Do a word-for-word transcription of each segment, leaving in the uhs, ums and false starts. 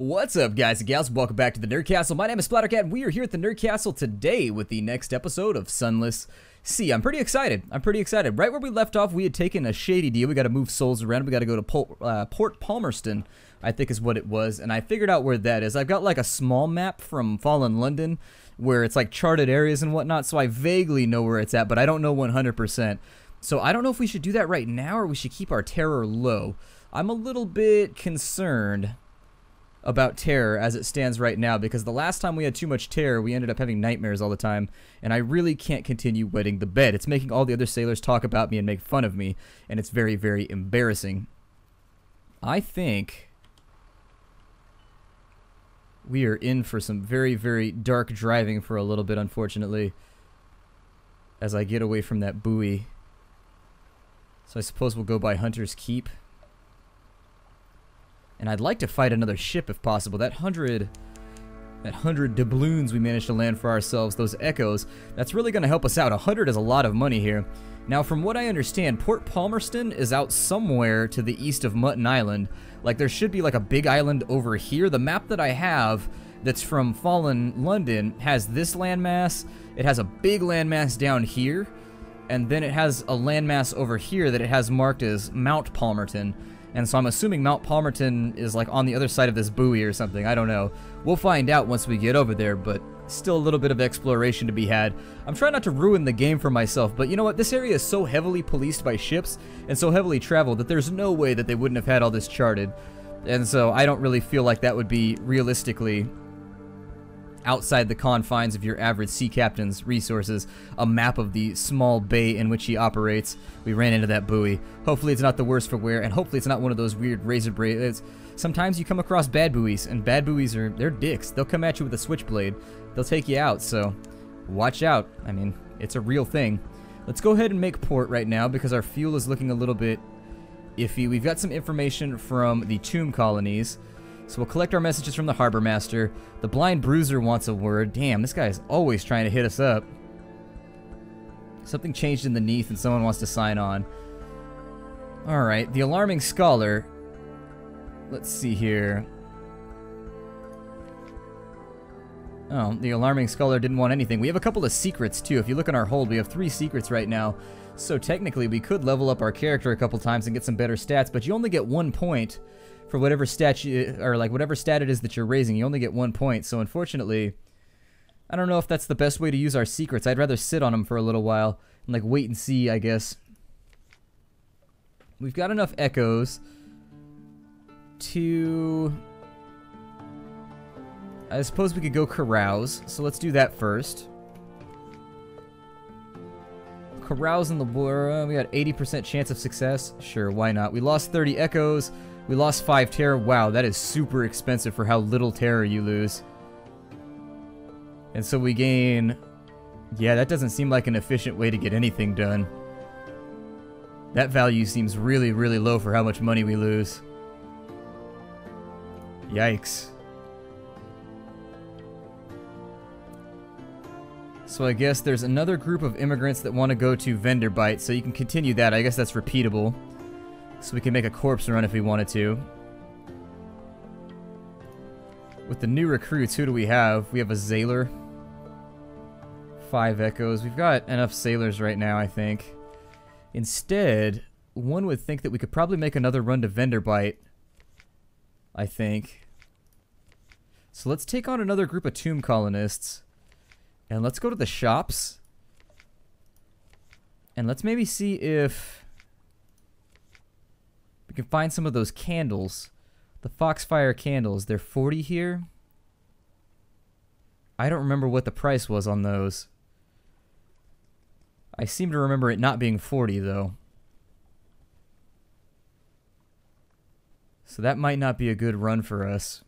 What's up, guys and gals? Welcome back to the Nerd Castle. My name is Splattercat, and we are here at the Nerd Castle today with the next episode of Sunless Sea. I'm pretty excited. I'm pretty excited. Right where we left off, we had taken a shady deal. We got to move souls around. We got to go to Pol uh, Port Palmerston, I think is what it was, and I figured out where that is. I've got like a small map from Fallen London where it's like charted areas and whatnot, so I vaguely know where it's at, but I don't know one hundred percent. So I don't know if we should do that right now or we should keep our terror low. I'm a little bit concerned about terror as it stands right now, because the last time we had too much terror, we ended up having nightmares all the time, and I really can't continue wetting the bed. It's making all the other sailors talk about me and make fun of me, and it's very, very embarrassing. I think we are in for some very, very dark driving for a little bit, unfortunately, as I get away from that buoy. So I suppose we'll go by Hunter's Keep. And I'd like to fight another ship if possible. That hundred, that hundred doubloons we managed to land for ourselves, those echoes, that's really going to help us out. A hundred is a lot of money here. Now, from what I understand, Port Palmerston is out somewhere to the east of Mutton Island. Like, there should be like a big island over here. The map that I have that's from Fallen London has this landmass. It has a big landmass down here. And then it has a landmass over here that it has marked as Mount Palmerton. And so I'm assuming Mount Palmerton is like on the other side of this buoy or something. I don't know. We'll find out once we get over there, but still a little bit of exploration to be had. I'm trying not to ruin the game for myself, but you know what? This area is so heavily policed by ships and so heavily traveled that there's no way that they wouldn't have had all this charted. And so I don't really feel like that would be realistically outside the confines of your average sea captain's resources, a map of the small bay in which he operates. We ran into that buoy. Hopefully it's not the worst for wear, and hopefully it's not one of those weird razor blades. Sometimes you come across bad buoys, and bad buoys are, they're dicks. They'll come at you with a switchblade. They'll take you out, so watch out. I mean, it's a real thing. Let's go ahead and make port right now, because our fuel is looking a little bit iffy. We've got some information from the tomb colonies. So we'll collect our messages from the Harbor Master. The Blind Bruiser wants a word. Damn, this guy is always trying to hit us up. Something changed in the Neath and someone wants to sign on. Alright, the Alarming Scholar. Let's see here. Oh, the Alarming Scholar didn't want anything. We have a couple of secrets, too. If you look in our hold, we have three secrets right now. So technically, we could level up our character a couple times and get some better stats, but you only get one point for whatever stat you, or like whatever stat it is that you're raising, you only get one point. So unfortunately, I don't know if that's the best way to use our secrets. I'd rather sit on them for a little while and like wait and see, I guess. We've got enough echoes to, I suppose we could go carouse. So let's do that first. Carouse in the war. We got eighty percent chance of success. Sure, why not? We lost thirty echoes. We lost five terror. Wow, that is super expensive for how little terror you lose. And so we gain... Yeah, that doesn't seem like an efficient way to get anything done. That value seems really, really low for how much money we lose. Yikes. So I guess there's another group of immigrants that want to go to Venderbight, so you can continue that. I guess that's repeatable. So we can make a corpse run if we wanted to. With the new recruits, who do we have? We have a Sailor. Five Echoes. We've got enough Sailors right now, I think. Instead, one would think that we could probably make another run to Venderbight, I think. So let's take on another group of Tomb Colonists. And let's go to the shops. And let's maybe see if we can find some of those candles. The Foxfire candles. They're forty here. I don't remember what the price was on those. I seem to remember it not being forty, though. So that might not be a good run for us.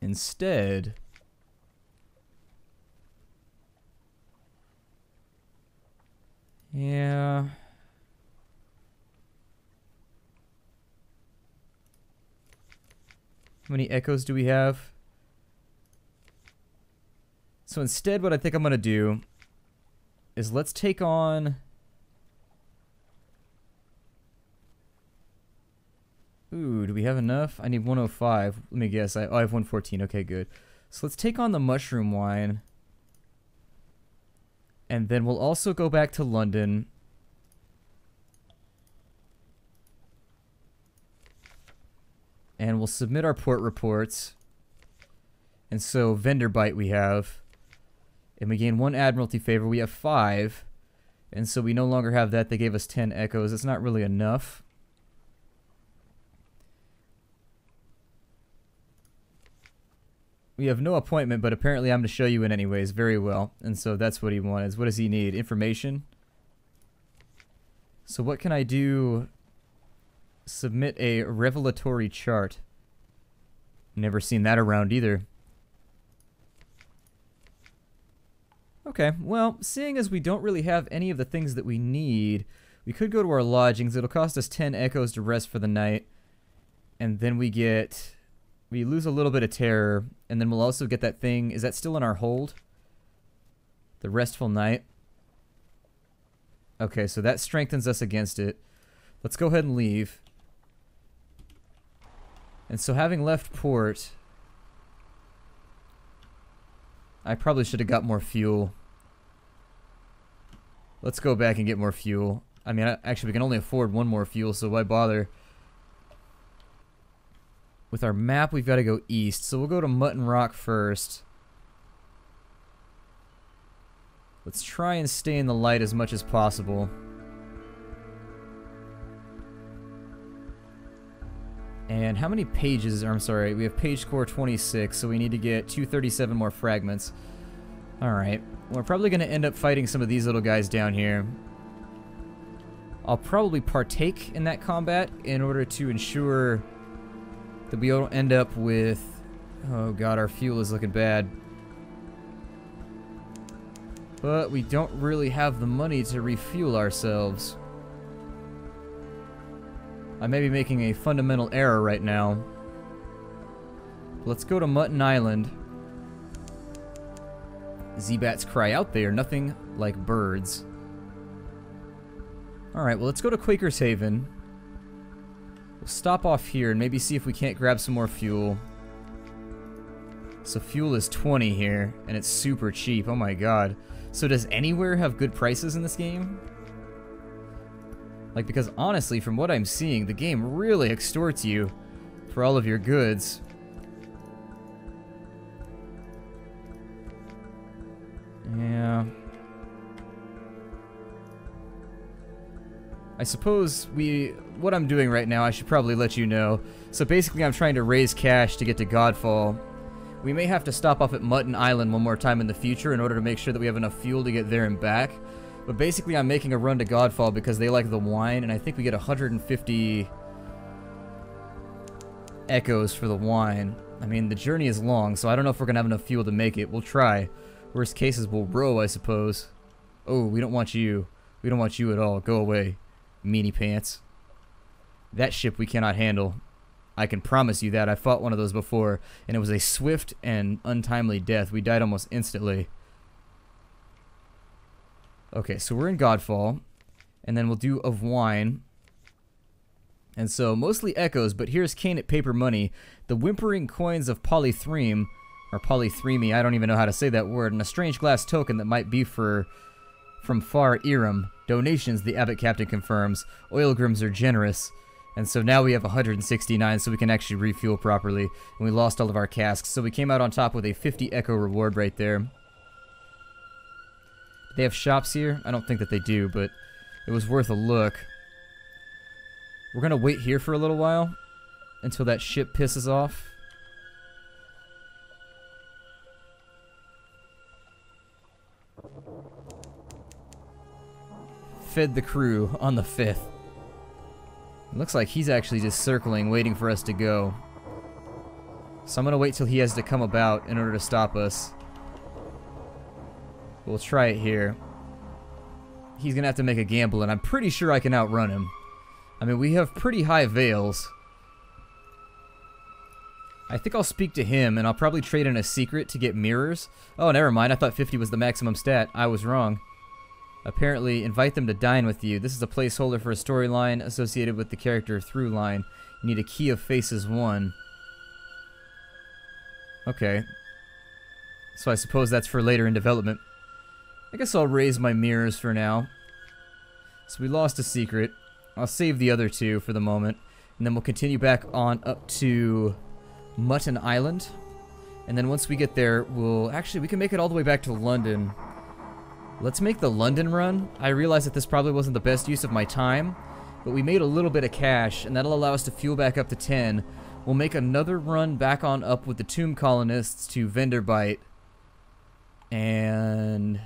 Instead, yeah, how many echoes do we have? So instead, what I think I'm going to do is let's take on... Ooh, do we have enough? I need one oh five. Let me guess. I, oh, I have one fourteen. Okay, good. So let's take on the mushroom wine. And then we'll also go back to London. And we'll submit our port reports. And so Venderbight we have. And we gain one Admiralty favor. We have five. And so we no longer have that. They gave us ten echoes. It's not really enough. We have no appointment, but apparently I'm to show you in anyways. Very well. And so that's what he wants. What does he need? Information. So what can I do? Submit a revelatory chart. Never seen that around either. Okay, well, seeing as we don't really have any of the things that we need, we could go to our lodgings. It'll cost us ten echoes to rest for the night. And then we get... we lose a little bit of terror, and then we'll also get that thing. Is that still in our hold? The Restful Night. Okay, so that strengthens us against it. Let's go ahead and leave. And so having left port, I probably should have got more fuel. Let's go back and get more fuel. I mean, I, actually, we can only afford one more fuel, so why bother? With our map, we've got to go east, so we'll go to Mutton Rock first. Let's try and stay in the light as much as possible. And how many pages? I'm sorry, we have page score twenty-six, so we need to get two thirty-seven more fragments. Alright, we're probably going to end up fighting some of these little guys down here. I'll probably partake in that combat in order to ensure that we don't end up with... oh god, our fuel is looking bad. But we don't really have the money to refuel ourselves. I may be making a fundamental error right now. Let's go to Mutton Island. Z-Bats cry out, they are nothing like birds. Alright, well let's go to Quaker's Haven. We'll stop off here and maybe see if we can't grab some more fuel. So fuel is twenty here, and it's super cheap. Oh my god. So does anywhere have good prices in this game? Like, because honestly, from what I'm seeing, the game really extorts you for all of your goods. Yeah. I suppose we... what I'm doing right now, I should probably let you know. So basically, I'm trying to raise cash to get to Godfall. We may have to stop off at Mutton Island one more time in the future in order to make sure that we have enough fuel to get there and back. But basically, I'm making a run to Godfall because they like the wine, and I think we get one hundred fifty echoes for the wine. I mean, the journey is long, so I don't know if we're going to have enough fuel to make it. We'll try. Worst cases, we'll row, I suppose. Oh, we don't want you. We don't want you at all. Go away. Meanie pants. That ship we cannot handle. I can promise you that. I fought one of those before, and it was a swift and untimely death. We died almost instantly. Okay, so we're in Godfall, and then we'll do Of Wine. And so, mostly echoes, but here's Cane at Paper Money. The whimpering coins of Polythreme, or Polythreme, I don't even know how to say that word, and a strange glass token that might be for... from far Irem. Donations, the abbot captain confirms. Oilgrims are generous. And so now we have one hundred sixty-nine, so we can actually refuel properly. And we lost all of our casks, so we came out on top with a fifty echo reward right there. Do they have shops here? I don't think that they do, but it was worth a look. We're going to wait here for a little while until that ship pisses off. Fed the crew on the fifth. It looks like he's actually just circling, waiting for us to go. So I'm gonna wait till he has to come about in order to stop us. We'll try it here. He's gonna have to make a gamble, and I'm pretty sure I can outrun him. I mean, we have pretty high veils. I think I'll speak to him, and I'll probably trade in a secret to get mirrors. Oh, never mind. I thought fifty was the maximum stat. I was wrong. Apparently, invite them to dine with you. This is a placeholder for a storyline associated with the character through line. You need a key of faces one. Okay. So I suppose that's for later in development. I guess I'll raise my mirrors for now. So we lost a secret. I'll save the other two for the moment. And then we'll continue back on up to Mutton Island. And then once we get there, we'll... Actually, we can make it all the way back to London. Let's make the London run. I realize that this probably wasn't the best use of my time, but we made a little bit of cash, and that'll allow us to fuel back up to ten. We'll make another run back on up with the Tomb Colonists to Venderbight. And...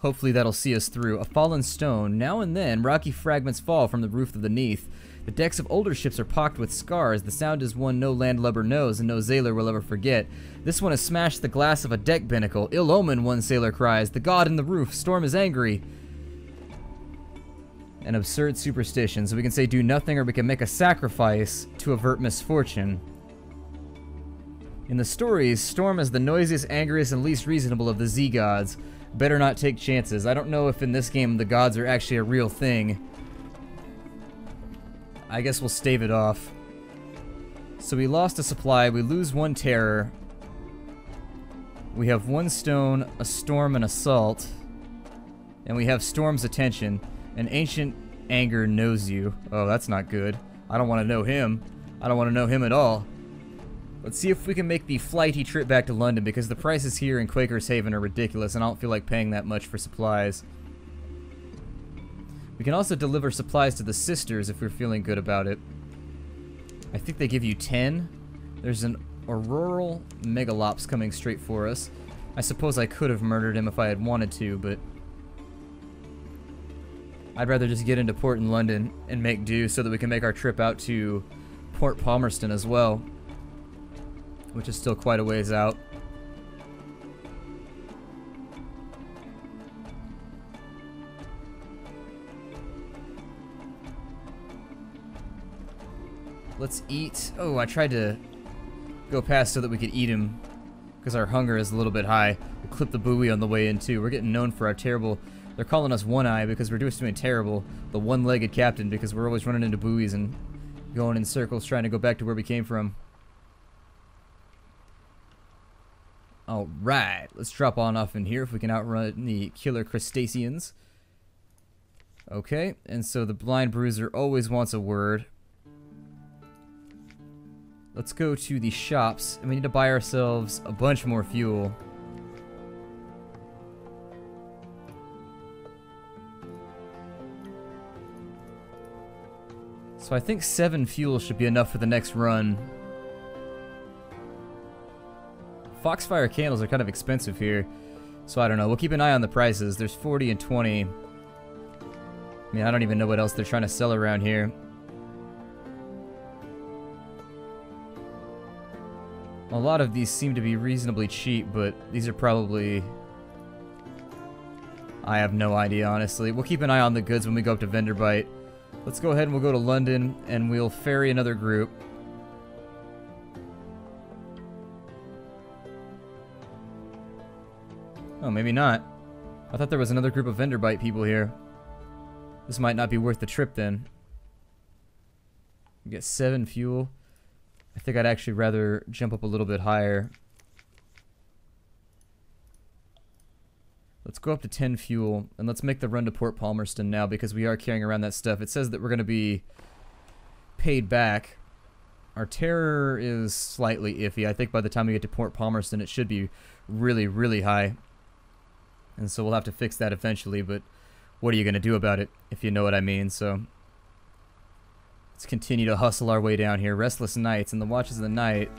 hopefully that'll see us through. A fallen stone. Now and then, rocky fragments fall from the roof of the Neath. The decks of older ships are pocked with scars. The sound is one no landlubber knows and no sailor will ever forget. This one has smashed the glass of a deck binnacle. Ill omen, one sailor cries. The god in the roof. Storm is angry. An absurd superstition. So we can say do nothing, or we can make a sacrifice to avert misfortune. In the stories, Storm is the noisiest, angriest, and least reasonable of the Z-Gods. Better not take chances. I don't know if in this game the gods are actually a real thing. I guess we'll stave it off. So we lost a supply, we lose one terror. We have one stone, a storm, an assault. And we have Storm's attention. An ancient anger knows you. Oh, that's not good. I don't want to know him. I don't want to know him at all. Let's see if we can make the flighty trip back to London, because the prices here in Quaker's Haven are ridiculous and I don't feel like paying that much for supplies. We can also deliver supplies to the sisters if we're feeling good about it. I think they give you ten. There's an auroral megalops coming straight for us. I suppose I could have murdered him if I had wanted to, but... I'd rather just get into port in London and make do so that we can make our trip out to Port Palmerston as well, which is still quite a ways out. Let's eat. Oh, I tried to go past so that we could eat him, because our hunger is a little bit high. We'll clip the buoy on the way in, too. We're getting known for our terrible... They're calling us One Eye because we're just doing terrible. The one-legged captain, because we're always running into buoys and going in circles trying to go back to where we came from. Alright, let's drop on off in here if we can outrun the killer crustaceans. Okay, and so the Blind Bruiser always wants a word. Let's go to the shops, and we need to buy ourselves a bunch more fuel. So I think seven fuel should be enough for the next run. Foxfire candles are kind of expensive here, so I don't know. We'll keep an eye on the prices. There's forty and twenty. I mean, I don't even know what else they're trying to sell around here. A lot of these seem to be reasonably cheap, but these are probably... I have no idea, honestly. We'll keep an eye on the goods when we go up to Venderbight. Let's go ahead and we'll go to London, and we'll ferry another group. Oh, maybe not. I thought there was another group of Venderbight people here. This might not be worth the trip, then. We get seven fuel. I think I'd actually rather jump up a little bit higher. Let's go up to ten fuel, and let's make the run to Port Palmerston now, because we are carrying around that stuff. It says that we're going to be paid back. Our terror is slightly iffy. I think by the time we get to Port Palmerston, it should be really, really high. And so we'll have to fix that eventually, but what are you going to do about it, if you know what I mean? So let's continue to hustle our way down here. Restless nights. In the watches of the night.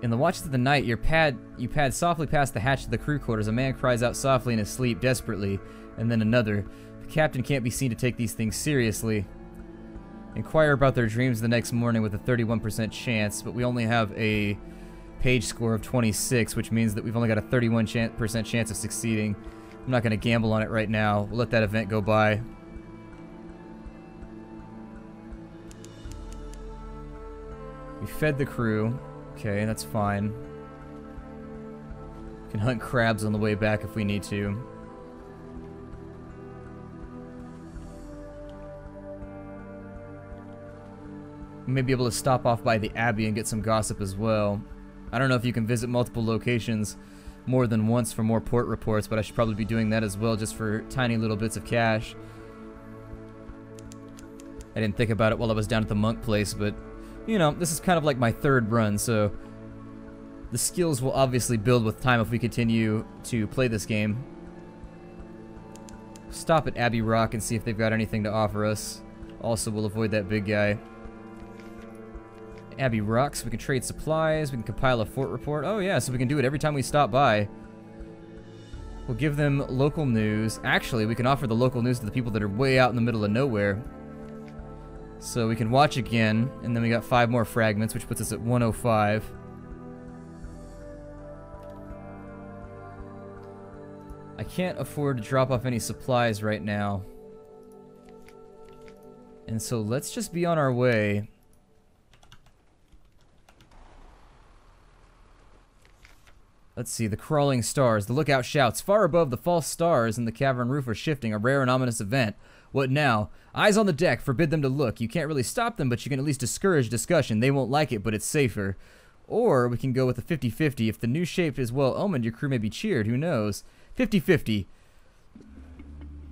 In the watches of the night, your pad, you pad softly past the hatch of the crew quarters. A man cries out softly in his sleep, desperately, and then another. The captain can't be seen to take these things seriously. Inquire about their dreams the next morning with a thirty-one percent chance, but we only have a page score of twenty-six, which means that we've only got a thirty-one percent chance of succeeding. I'm not going to gamble on it right now. We'll let that event go by. We fed the crew. Okay, that's fine. We can hunt crabs on the way back if we need to. We may be able to stop off by the Abbey and get some gossip as well. I don't know if you can visit multiple locations more than once for more port reports, but I should probably be doing that as well just for tiny little bits of cash. I didn't think about it while I was down at the monk place, but, you know, this is kind of like my third run, so the skills will obviously build with time if we continue to play this game. Stop at Abbey Rock and see if they've got anything to offer us. Also, we'll avoid that big guy. Abbey Rocks, we can trade supplies, we can compile a fort report. Oh yeah, so we can do it every time we stop by. We'll give them local news. Actually, we can offer the local news to the people that are way out in the middle of nowhere. So we can watch again, and then we got five more fragments, which puts us at one oh five. I can't afford to drop off any supplies right now. And so let's just be on our way. Let's see, the crawling stars, the lookout shouts, far above the false stars in the cavern roof are shifting, a rare and ominous event. What now? Eyes on the deck, forbid them to look. You can't really stop them, but you can at least discourage discussion. They won't like it, but it's safer. Or we can go with a fifty fifty. If the new shape is well omened, your crew may be cheered. Who knows? fifty fifty.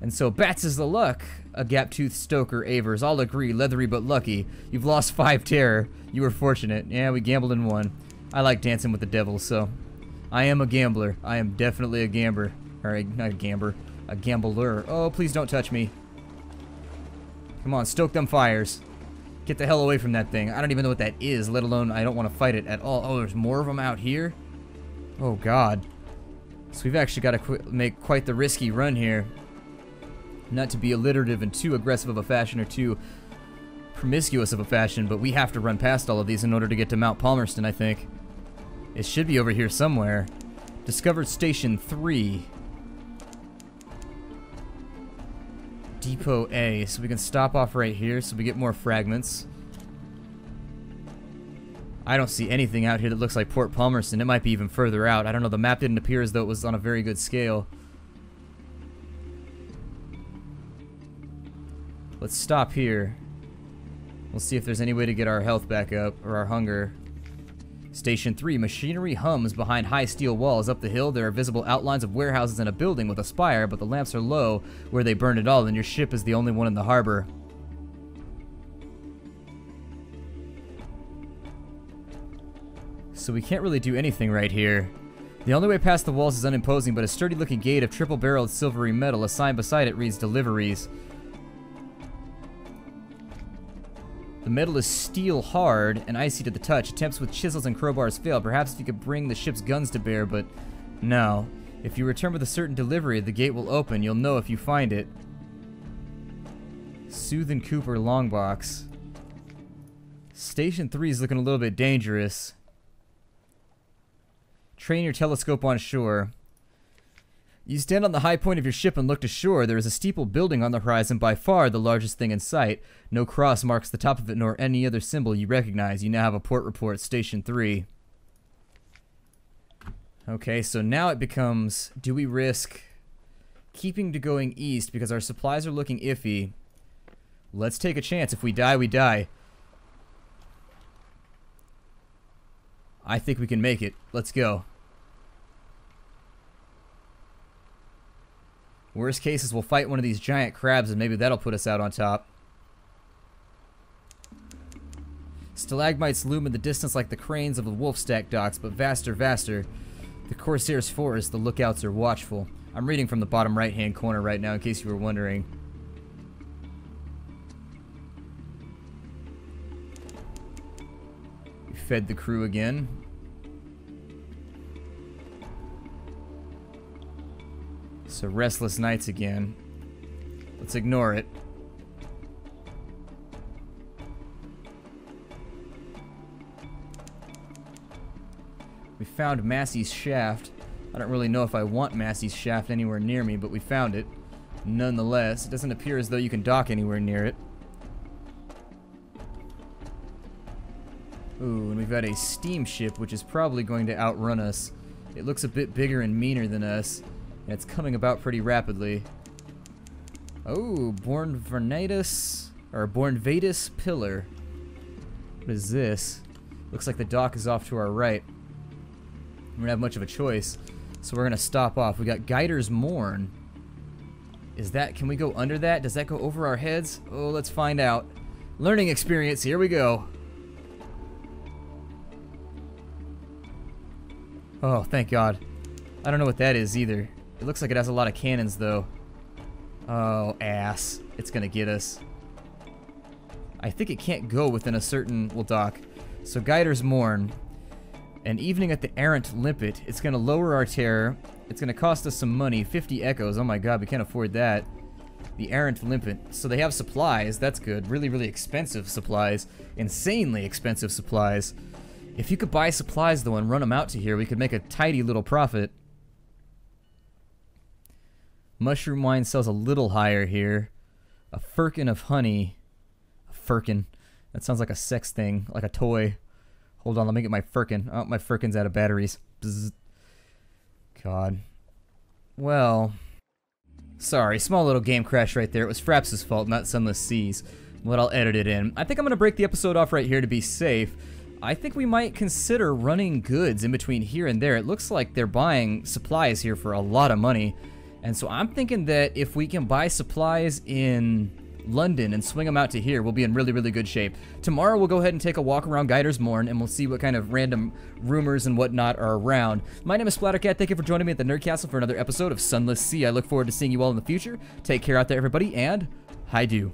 And so Bats is the luck. A gap-toothed stoker, Avers, all agree, leathery but lucky. You've lost five terror. You were fortunate. Yeah, we gambled and won. I like dancing with the devil, so... I am a gambler. I am definitely a gambler. Or not a gambler. A gambler. Oh, please don't touch me. Come on, stoke them fires. Get the hell away from that thing. I don't even know what that is, let alone I don't want to fight it at all. Oh, there's more of them out here? Oh, God. So we've actually got to qu make quite the risky run here. Not to be alliterative and too aggressive of a fashion or too promiscuous of a fashion, but we have to run past all of these in order to get to Mount Palmerston, I think. It should be over here somewhere. Discovered Station three. Depot A. So we can stop off right here so we get more fragments. I don't see anything out here that looks like Port Palmerston. It might be even further out. I don't know. The map didn't appear as though it was on a very good scale. Let's stop here. We'll see if there's any way to get our health back up or our hunger. Station three, machinery hums behind high steel walls. Up the hill, there are visible outlines of warehouses and a building with a spire, but the lamps are low where they burned at all, and your ship is the only one in the harbor. So we can't really do anything right here. The only way past the walls is unimposing, but a sturdy-looking gate of triple-barreled silvery metal. A sign beside it reads deliveries. The metal is steel hard and icy to the touch. Attempts with chisels and crowbars fail. Perhaps if you could bring the ship's guns to bear, but no. If you return with a certain delivery, the gate will open. You'll know if you find it. Soothin' Cooper Longbox. Station three is looking a little bit dangerous. Train your telescope on shore. You stand on the high point of your ship and look to shore. There is a steeple building on the horizon, by far the largest thing in sight. No cross marks the top of it, nor any other symbol you recognize. You now have a port report, Station three. Okay, so now it becomes, do we risk keeping to going east because our supplies are looking iffy? Let's take a chance. If we die, we die. I think we can make it. Let's go. Worst case is we'll fight one of these giant crabs and maybe that'll put us out on top. Stalagmites loom in the distance like the cranes of the Wolfstack docks, but vaster, vaster. The Corsair's forest, the lookouts are watchful. I'm reading from the bottom right-hand corner right now in case you were wondering. We fed the crew again. So restless nights again. Let's ignore it. We found Massey's shaft. I don't really know if I want Massey's shaft anywhere near me, but we found it. Nonetheless, it doesn't appear as though you can dock anywhere near it. Ooh, and we've got a steamship, which is probably going to outrun us. It looks a bit bigger and meaner than us, and it's coming about pretty rapidly. Oh, Bornvernadus, or Bornvadus Pillar. What is this? Looks like the dock is off to our right. We don't have much of a choice, so we're gonna stop off. We got Gaider's Mourn. Is that, can we go under that? Does that go over our heads? Oh, let's find out. Learning experience, here we go. Oh, thank God. I don't know what that is either. It looks like it has a lot of cannons though. Oh, ass. It's gonna get us. I think it can't go within a certain, well, dock. So Gaider's Mourn. An evening at the Errant Limpet. It's gonna lower our terror. It's gonna cost us some money. fifty echoes. Oh my God, we can't afford that. The Errant Limpet. So they have supplies. That's good. Really, really expensive supplies. Insanely expensive supplies. If you could buy supplies though and run them out to here, we could make a tidy little profit. Mushroom wine sells a little higher here. A firkin of honey. A firkin. That sounds like a sex thing, like a toy. Hold on, let me get my firkin. Oh, my firkin's out of batteries. Bzz. God. Well, sorry, small little game crash right there. It was Fraps' fault, not Sunless Sea's. But I'll edit it in. I think I'm gonna break the episode off right here to be safe. I think we might consider running goods in between here and there. It looks like they're buying supplies here for a lot of money. And so I'm thinking that if we can buy supplies in London and swing them out to here, we'll be in really, really good shape. Tomorrow we'll go ahead and take a walk around Gaider's Mourn and we'll see what kind of random rumors and whatnot are around. My name is Splattercat. Thank you for joining me at the Nerd Castle for another episode of Sunless Sea. I look forward to seeing you all in the future. Take care out there, everybody, and hi-do.